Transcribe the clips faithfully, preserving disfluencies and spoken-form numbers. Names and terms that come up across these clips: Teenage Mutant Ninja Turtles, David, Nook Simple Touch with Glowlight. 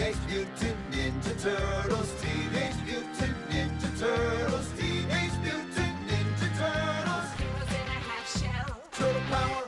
Teenage Mutant Ninja Turtles. Teenage Mutant Ninja Turtles. Teenage Mutant Ninja Turtles. Turtles in a half shell. Turtle power.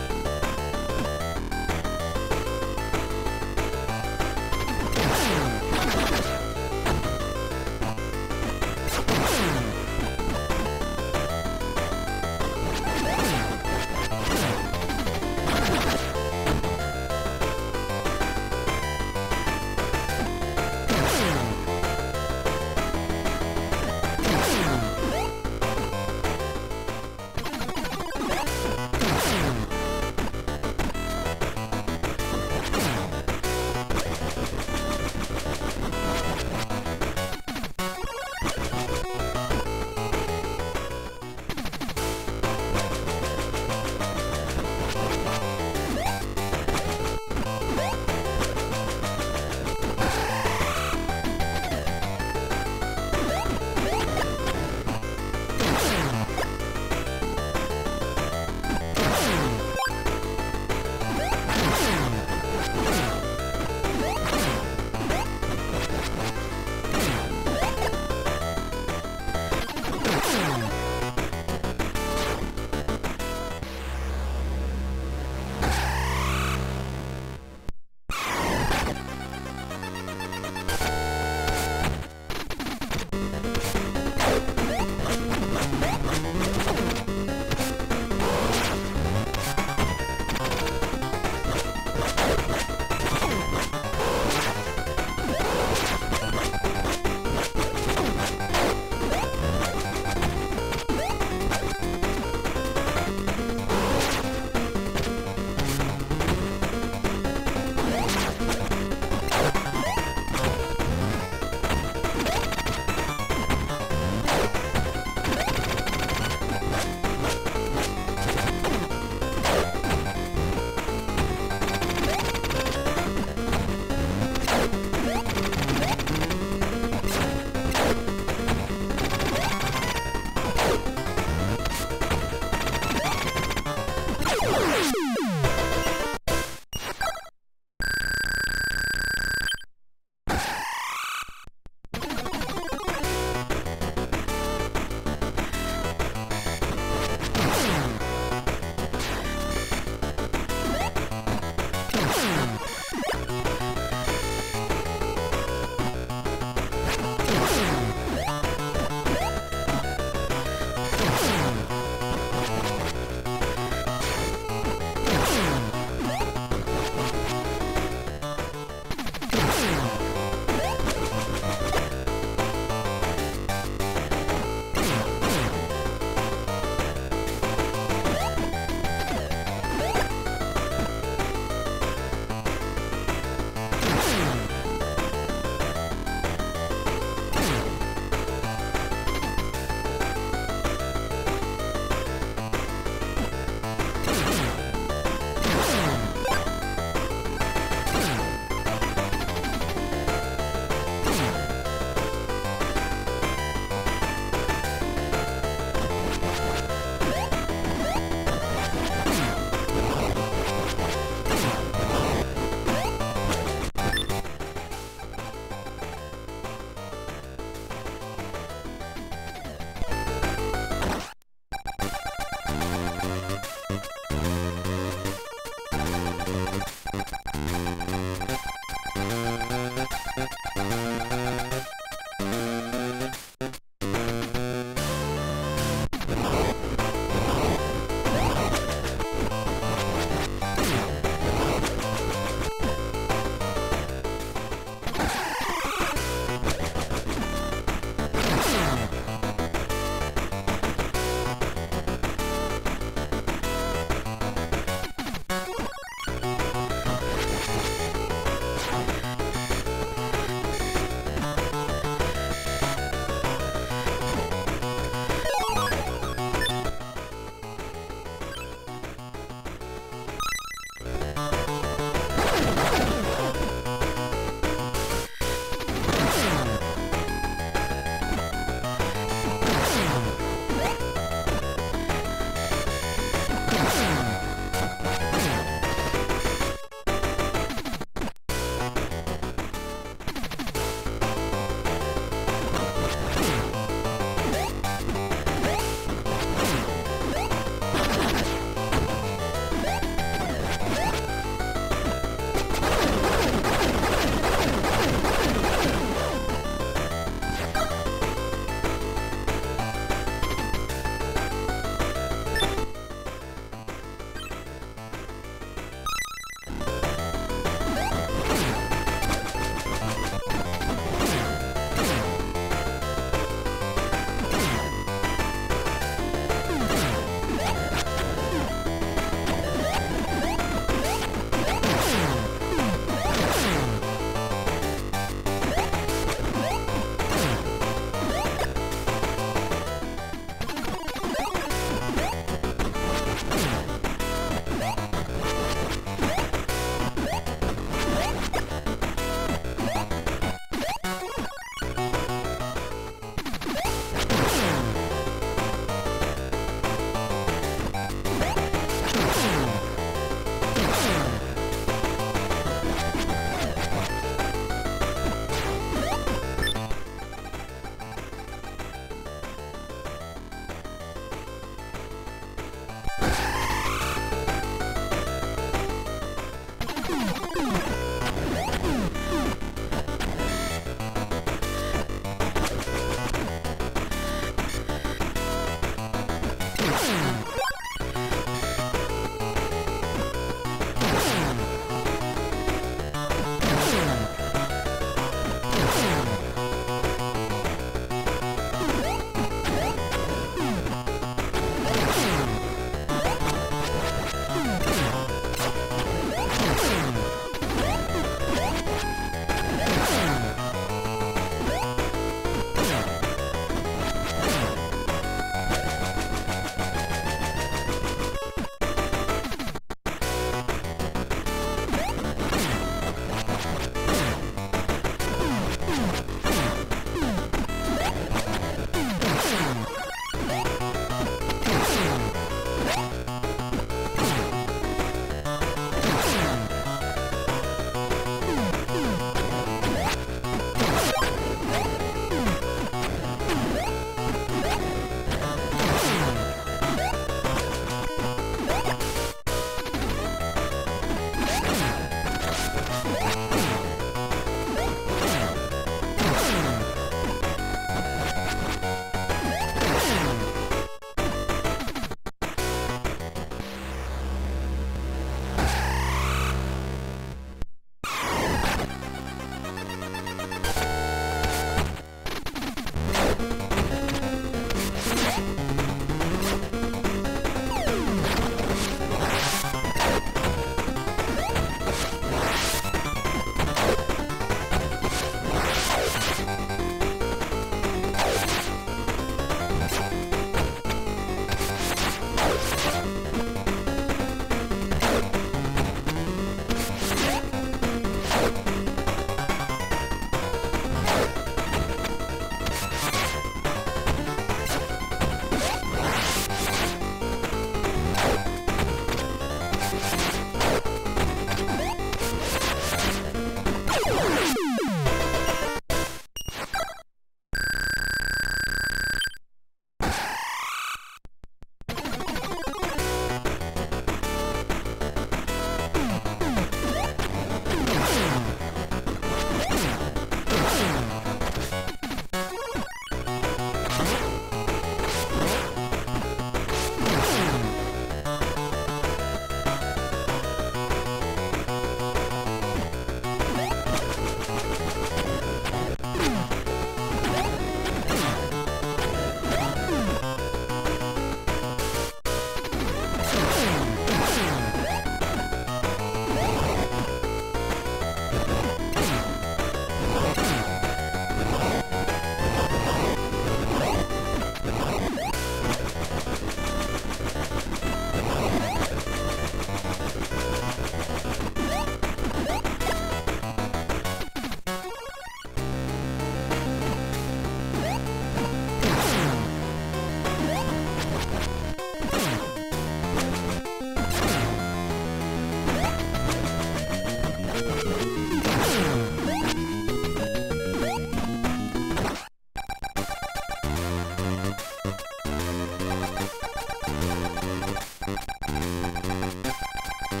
You